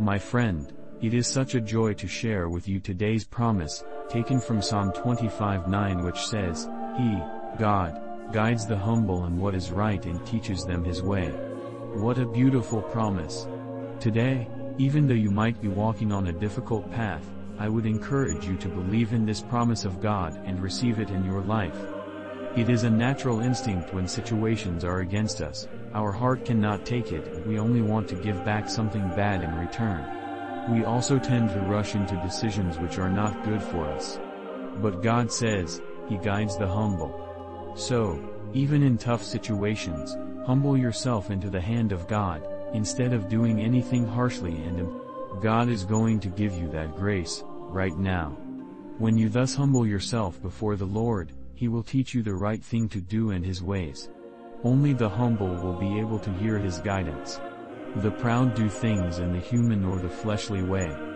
My friend, it is such a joy to share with you today's promise, taken from Psalm 25:9, which says, He, God, guides the humble in what is right and teaches them His way. What a beautiful promise! Today, even though you might be walking on a difficult path, I would encourage you to believe in this promise of God and receive it in your life. It is a natural instinct when situations are against us, our heart cannot take it and we only want to give back something bad in return. We also tend to rush into decisions which are not good for us. But God says, He guides the humble. So, even in tough situations, humble yourself into the hand of God, instead of doing anything harshly and God is going to give you that grace, right now. When you thus humble yourself before the Lord, He will teach you the right thing to do and His ways. Only the humble will be able to hear His guidance. The proud do things in the human or the fleshly way.